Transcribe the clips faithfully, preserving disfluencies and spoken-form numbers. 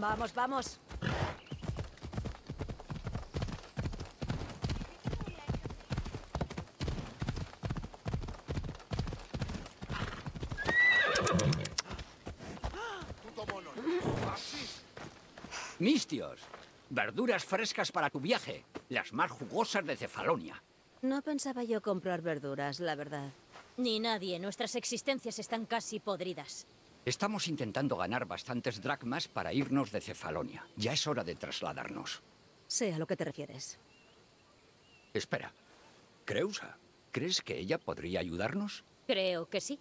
Vamos, vamos. Mistios, verduras frescas para tu viaje, las más jugosas de Cefalonia. No pensaba yo comprar verduras, la verdad. Ni nadie, nuestras existencias están casi podridas. Estamos intentando ganar bastantes dracmas para irnos de Cefalonia. Ya es hora de trasladarnos. Sé a lo que te refieres. Espera, Creusa, ¿crees que ella podría ayudarnos? Creo que sí.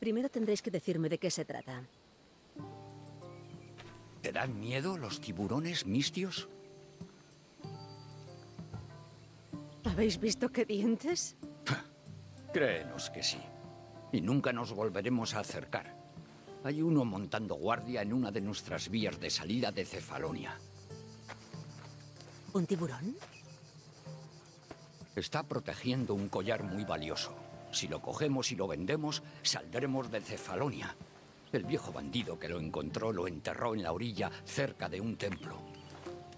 Primero tendréis que decirme de qué se trata. ¿Te dan miedo los tiburones, Mistios? ¿Habéis visto qué dientes? Créenos que sí. Y nunca nos volveremos a acercar. Hay uno montando guardia en una de nuestras vías de salida de Cefalonia. ¿Un tiburón? Está protegiendo un collar muy valioso. Si lo cogemos y lo vendemos, saldremos de Cefalonia. El viejo bandido que lo encontró lo enterró en la orilla cerca de un templo.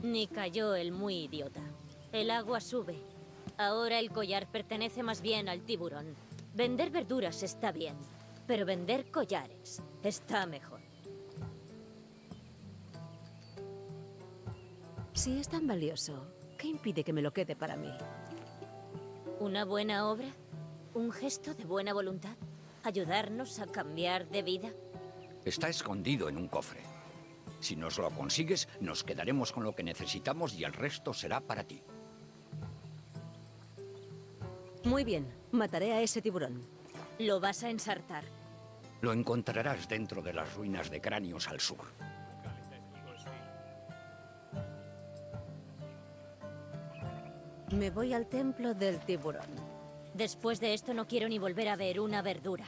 Ni cayó el muy idiota. El agua sube. Ahora el collar pertenece más bien al tiburón. Vender verduras está bien, pero vender collares está mejor. Si es tan valioso, ¿qué impide que me lo quede para mí? ¿Una buena obra? ¿Un gesto de buena voluntad? ¿Ayudarnos a cambiar de vida? Está escondido en un cofre. Si nos lo consigues, nos quedaremos con lo que necesitamos y el resto será para ti. Muy bien, mataré a ese tiburón. Lo vas a ensartar. Lo encontrarás dentro de las ruinas de Cráneos al sur. Me voy al templo del tiburón. Después de esto no quiero ni volver a ver una verdura.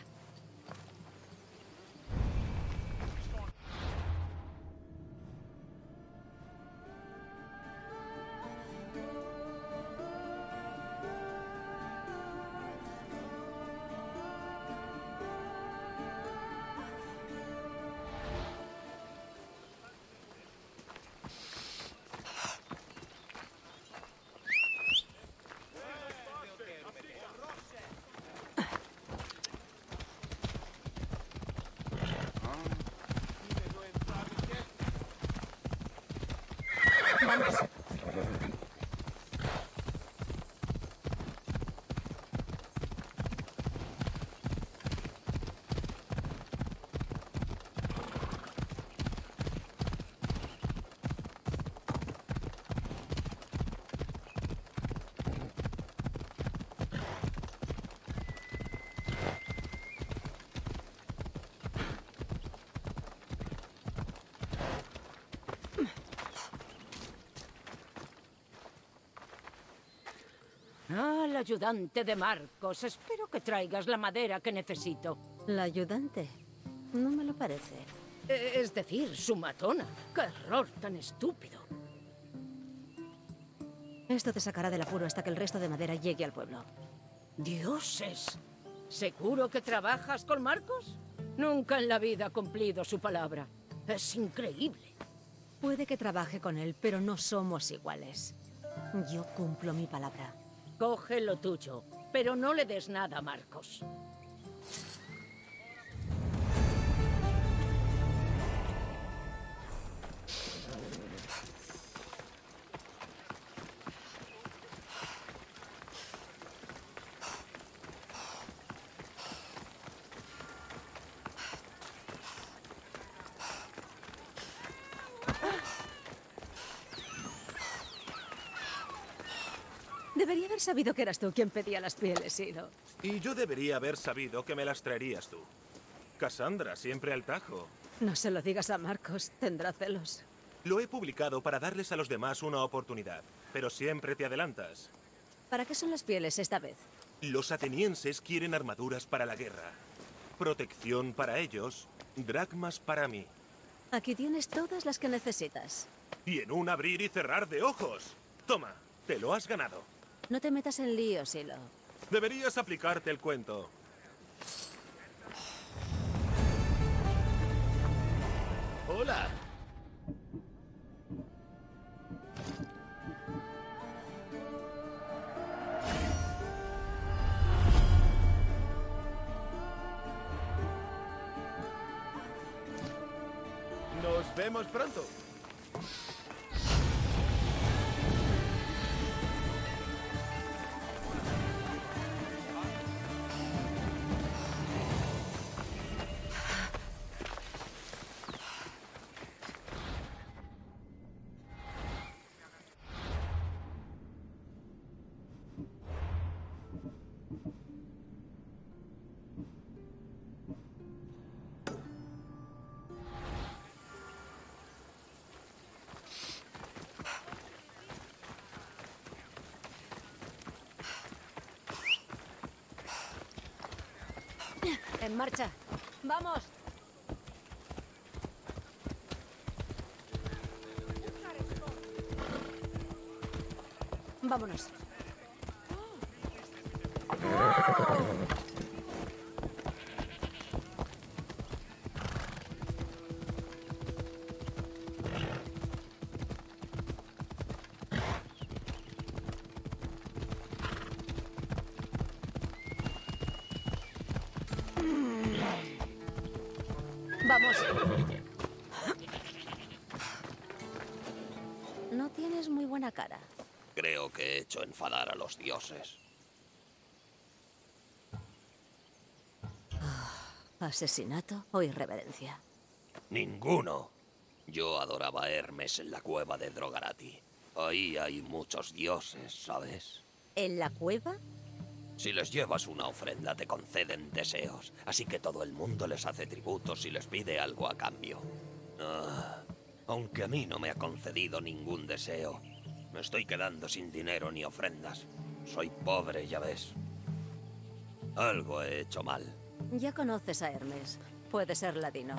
Ayudante de Marcos, espero que traigas la madera que necesito. ¿La ayudante? No me lo parece. Es decir, su matona. ¡Qué error tan estúpido! Esto te sacará del apuro hasta que el resto de madera llegue al pueblo. ¡Dioses! ¿Seguro que trabajas con Marcos? Nunca en la vida ha cumplido su palabra. Es increíble. Puede que trabaje con él, pero no somos iguales. Yo cumplo mi palabra. Coge lo tuyo, pero no le des nada a Marcos. Debería haber sabido que eras tú quien pedía las pieles, Ido. Y yo debería haber sabido que me las traerías tú. Cassandra, siempre al tajo. No se lo digas a Marcos, tendrá celos. Lo he publicado para darles a los demás una oportunidad, pero siempre te adelantas. ¿Para qué son las pieles esta vez? Los atenienses quieren armaduras para la guerra. Protección para ellos, dracmas para mí. Aquí tienes todas las que necesitas. Y en un abrir y cerrar de ojos. Toma, te lo has ganado. No te metas en lío, Silo. Deberías aplicarte el cuento. sola. Nos vemos pronto. En marcha. ¡Vamos! Vámonos. No tienes muy buena cara. Creo que he hecho enfadar a los dioses. ¿Asesinato o irreverencia? Ninguno. Yo adoraba a Hermes en la cueva de Drogarati. Ahí hay muchos dioses, ¿sabes? ¿En la cueva? Si les llevas una ofrenda, te conceden deseos. Así que todo el mundo les hace tributos y les pide algo a cambio. Ah, aunque a mí no me ha concedido ningún deseo. Me estoy quedando sin dinero ni ofrendas. Soy pobre, ya ves. Algo he hecho mal. Ya conoces a Hermes. Puede ser ladino.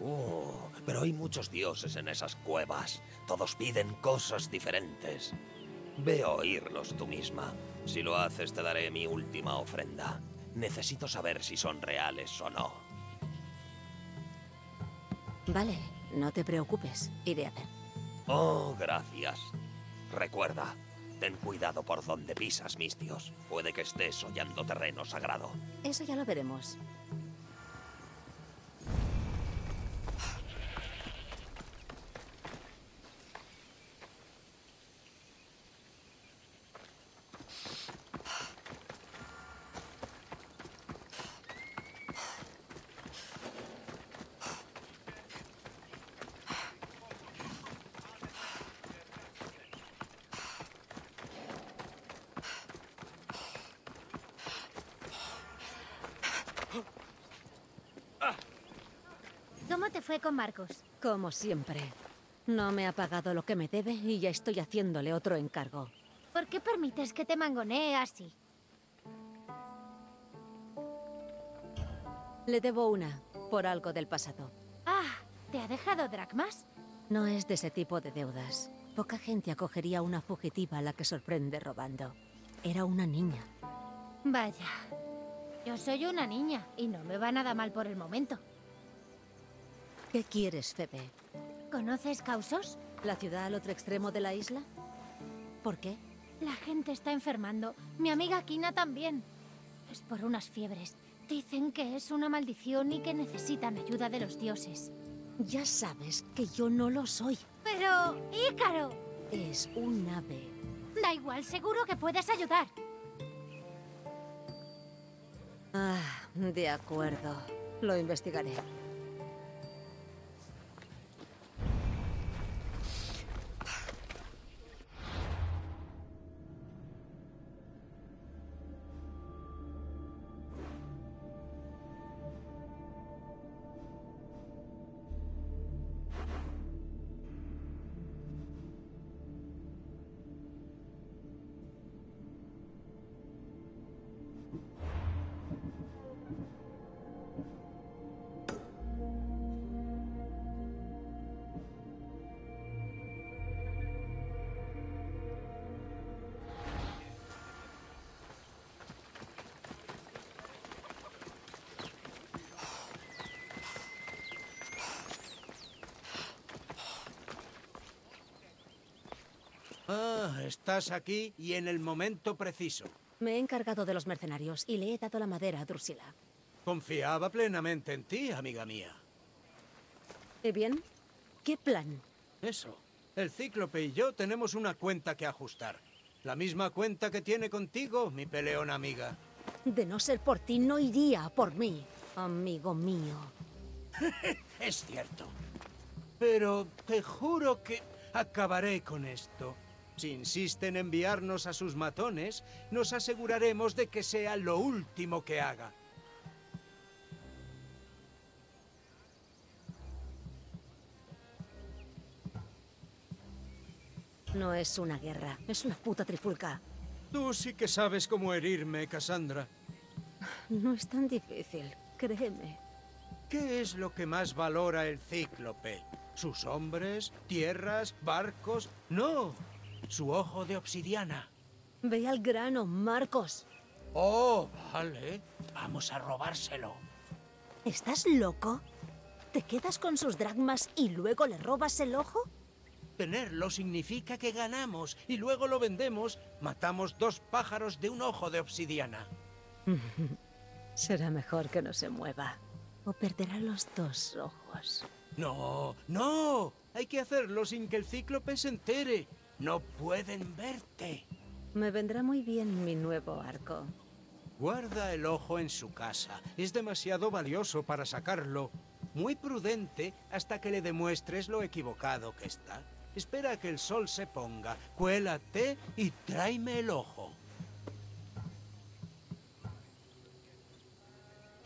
Oh, pero hay muchos dioses en esas cuevas. Todos piden cosas diferentes. Ve a oírlos tú misma. Si lo haces, te daré mi última ofrenda. Necesito saber si son reales o no. Vale, no te preocupes. Iré a ver. Oh, gracias. Recuerda, ten cuidado por donde pisas, Mistios. Puede que estés hollando terreno sagrado. Eso ya lo veremos. ¿Cómo te fue con Marcos? Como siempre. No me ha pagado lo que me debe y ya estoy haciéndole otro encargo. ¿Por qué permites que te mangonee así? Le debo una, por algo del pasado. Ah, ¿te ha dejado dracmas? No es de ese tipo de deudas. Poca gente acogería a una fugitiva a la que sorprende robando. Era una niña. Vaya. Yo soy una niña y no me va nada mal por el momento. ¿Qué quieres, Pepe? ¿Conoces Causos? ¿La ciudad al otro extremo de la isla? ¿Por qué? La gente está enfermando. Mi amiga Kina también. Es por unas fiebres. Dicen que es una maldición y que necesitan ayuda de los dioses. Ya sabes que yo no lo soy. Pero... Ícaro. Es un ave. Da igual, seguro que puedes ayudar. Ah, de acuerdo. Lo investigaré. Ah, estás aquí y en el momento preciso. Me he encargado de los mercenarios y le he dado la madera a Drusila. Confiaba plenamente en ti, amiga mía. ¿Y bien? ¿Qué plan? Eso. El Cíclope y yo tenemos una cuenta que ajustar. La misma cuenta que tiene contigo, mi peleona amiga. De no ser por ti, no iría por mí, amigo mío. Es cierto. Pero te juro que acabaré con esto. Si insisten en enviarnos a sus matones, nos aseguraremos de que sea lo último que haga. No es una guerra, es una puta trifulca. Tú sí que sabes cómo herirme, Cassandra. No es tan difícil, créeme. ¿Qué es lo que más valora el Cíclope? ¿Sus hombres, tierras, barcos? ¡No! Su ojo de obsidiana. Ve al grano, Marcos. Oh, vale. Vamos a robárselo. ¿Estás loco? ¿Te quedas con sus dracmas y luego le robas el ojo? Tenerlo significa que ganamos y luego lo vendemos. Matamos dos pájaros de un ojo de obsidiana. Será mejor que no se mueva. O perderá los dos ojos. No, no. Hay que hacerlo sin que el Cíclope se entere. No pueden verte. Me vendrá muy bien mi nuevo arco. Guarda el ojo en su casa. Es demasiado valioso para sacarlo. Muy prudente hasta que le demuestres lo equivocado que está. Espera a que el sol se ponga, cuélate y tráeme el ojo.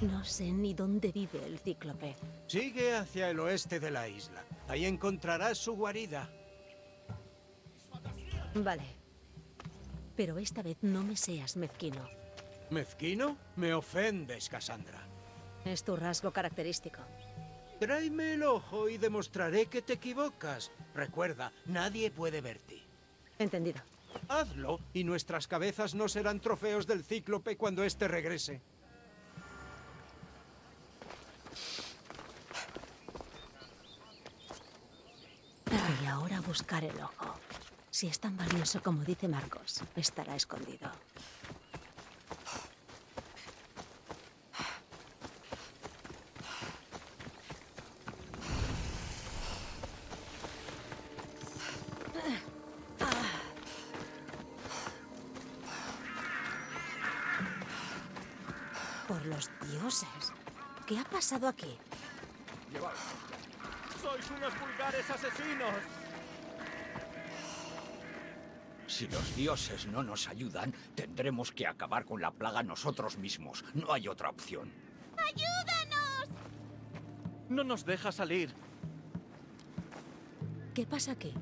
No sé ni dónde vive el Cíclope. Sigue hacia el oeste de la isla. Ahí encontrarás su guarida. Vale. Pero esta vez no me seas mezquino. ¿Mezquino? Me ofendes, Cassandra. Es tu rasgo característico. Tráeme el ojo y demostraré que te equivocas. Recuerda, nadie puede verte. Entendido. Hazlo y nuestras cabezas no serán trofeos del Cíclope cuando éste regrese. Y ahora buscar el ojo. Si es tan valioso como dice Marcos, estará escondido. ¿Qué ha pasado aquí? Llevaos. ¡Sois unos vulgares asesinos! Si los dioses no nos ayudan, tendremos que acabar con la plaga nosotros mismos. No hay otra opción. ¡Ayúdanos! No nos deja salir. ¿Qué pasa aquí?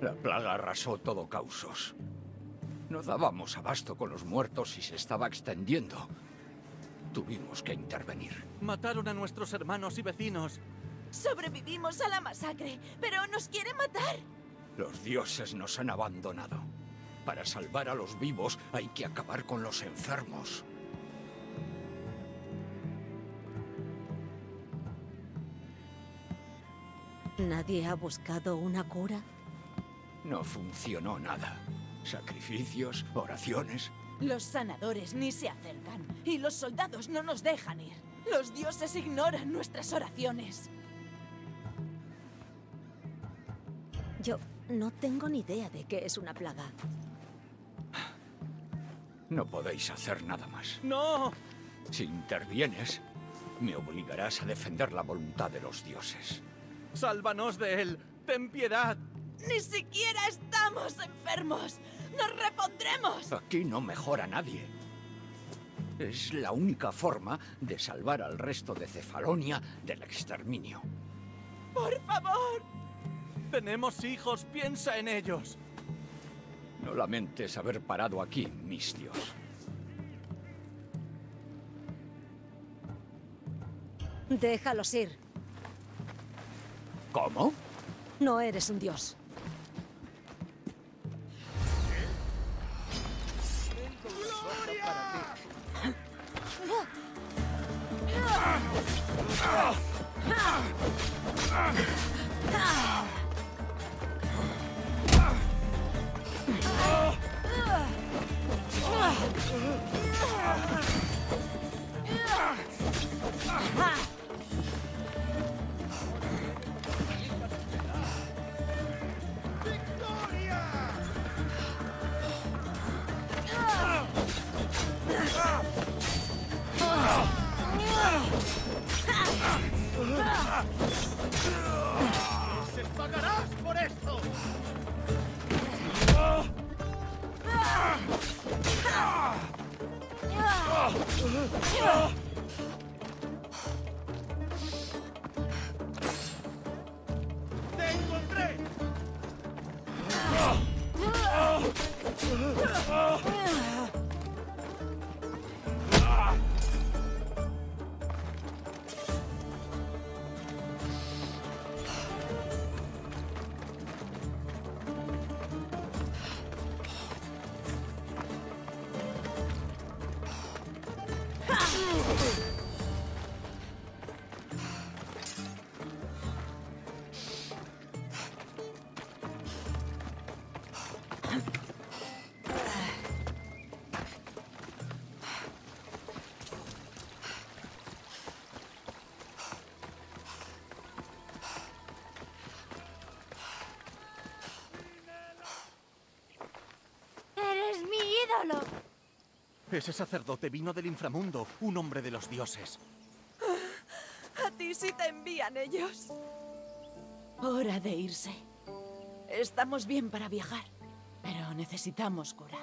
La plaga arrasó todo Causos. No dábamos abasto con los muertos y se estaba extendiendo. Tuvimos que intervenir. Mataron a nuestros hermanos y vecinos. Sobrevivimos a la masacre, pero nos quieren matar. Los dioses nos han abandonado. Para salvar a los vivos hay que acabar con los enfermos. ¿Nadie ha buscado una cura? No funcionó nada. Sacrificios, oraciones... Los sanadores ni se acercan, y los soldados no nos dejan ir. Los dioses ignoran nuestras oraciones. Yo no tengo ni idea de qué es una plaga. No podéis hacer nada más. ¡No! Si intervienes, me obligarás a defender la voluntad de los dioses. ¡Sálvanos de él! ¡Ten piedad! ¡Ni siquiera estamos enfermos! ¡Nos repondremos! Aquí no mejora nadie. Es la única forma de salvar al resto de Cefalonia del exterminio. ¡Por favor! Tenemos hijos, piensa en ellos. No lamentes haber parado aquí, mis dios. Déjalos ir. ¿Cómo? No eres un dios. ¡Entonces pagarás por esto! ¡Te encontré! Ese sacerdote vino del inframundo, un hombre de los dioses. A ti sí te envían ellos. Hora de irse. Estamos bien para viajar, pero necesitamos cura.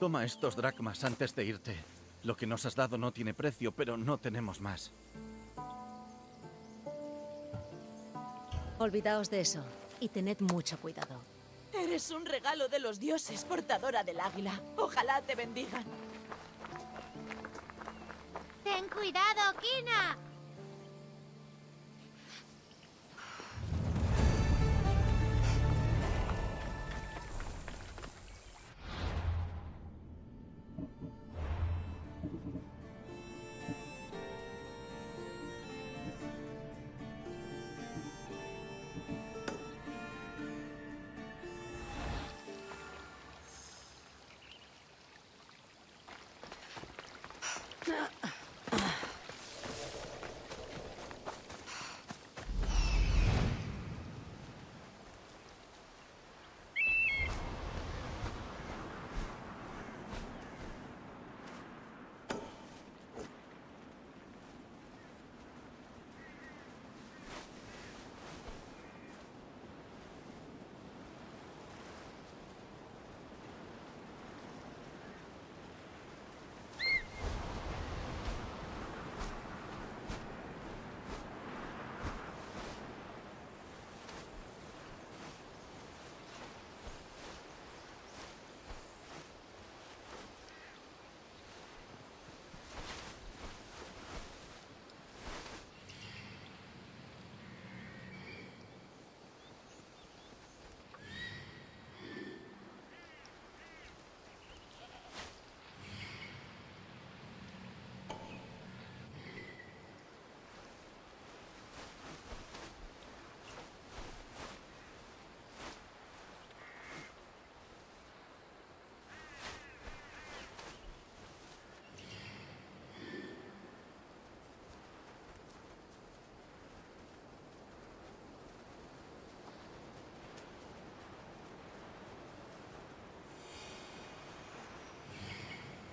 Toma estos dracmas antes de irte. Lo que nos has dado no tiene precio, pero no tenemos más. Olvidaos de eso y tened mucho cuidado. Eres un regalo de los dioses, portadora del águila. Ojalá te bendigan. ¡Ten cuidado, Kina!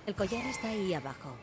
El collar está ahí abajo.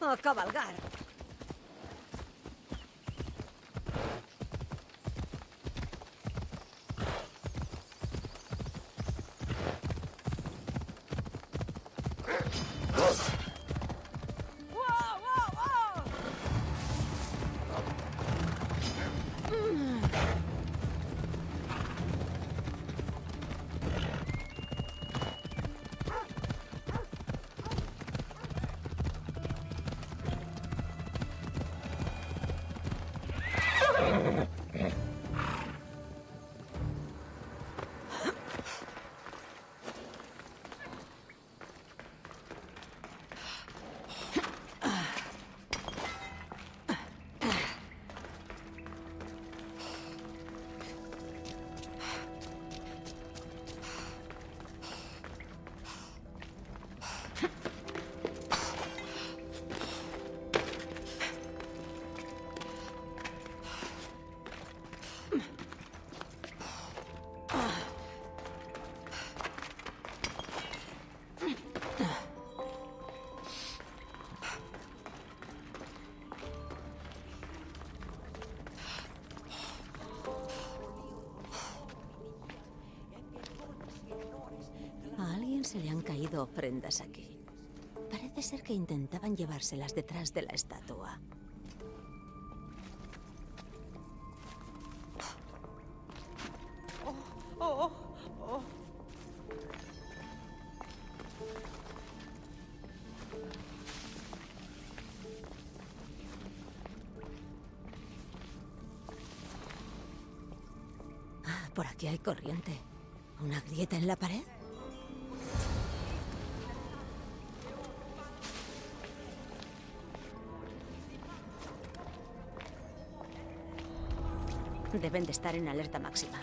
A cabalgar. se le han caído ofrendas aquí. Parece ser que intentaban llevárselas detrás de la estatua. Oh, oh, oh. Ah, por aquí hay corriente. ¿Una grieta en la pared? Deben de estar en alerta máxima.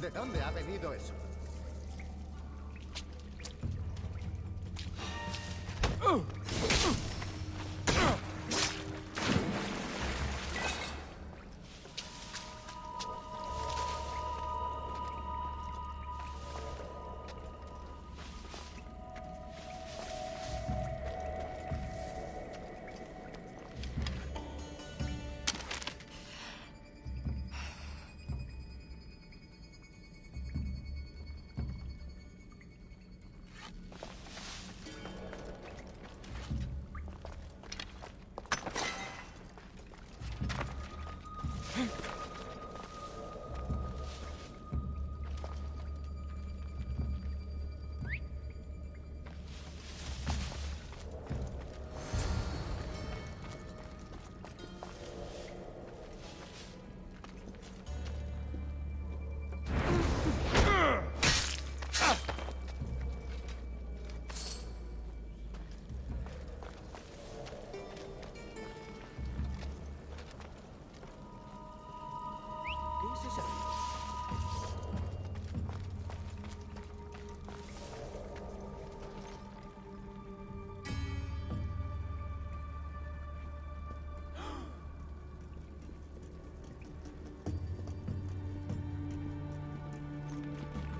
¿De dónde ha venido eso?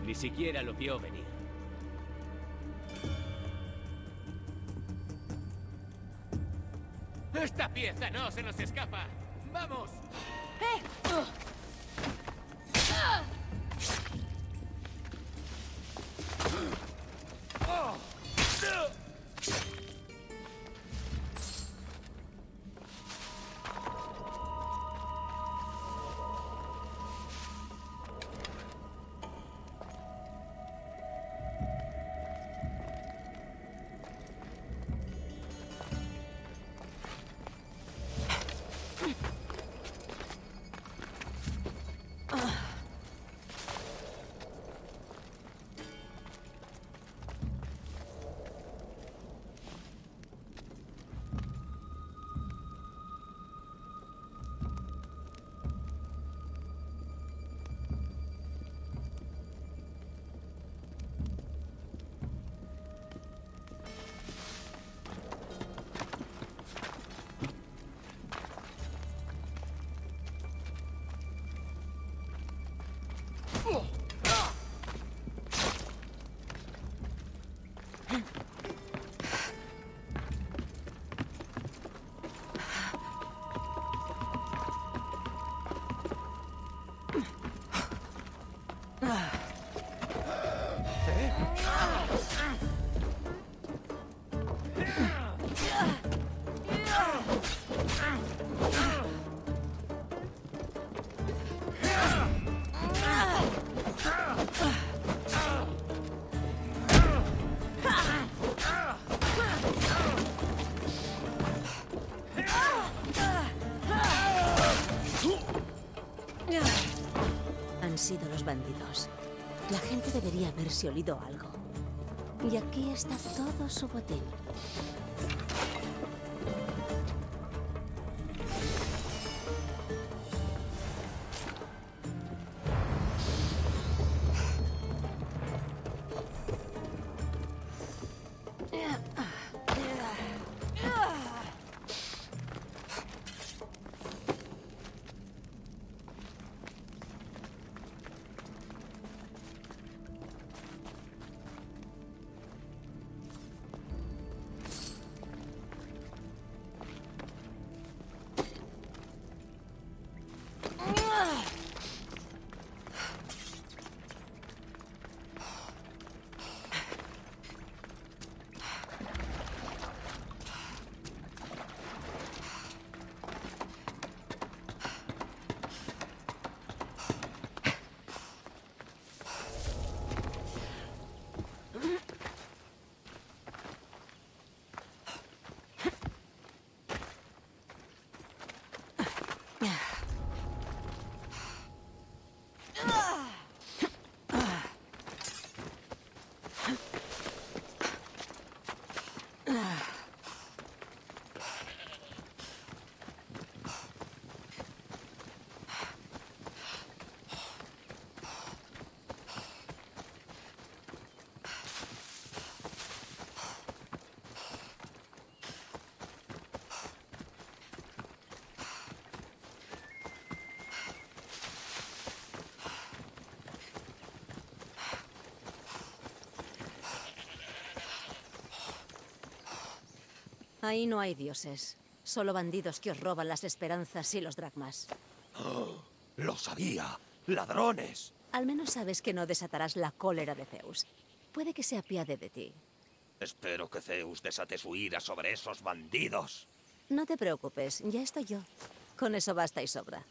Ni siquiera lo vio venir. ¡Esta pieza no se nos escapa! ¡Vamos! ¡Eh! Sido los bandidos. La gente debería haberse olido algo. Y aquí está todo su botín. Ahí no hay dioses, solo bandidos que os roban las esperanzas y los dracmas. Oh, ¡lo sabía! ¡Ladrones! Al menos sabes que no desatarás la cólera de Zeus. Puede que se apiade de ti. Espero que Zeus desate su ira sobre esos bandidos. No te preocupes, ya estoy yo. Con eso basta y sobra.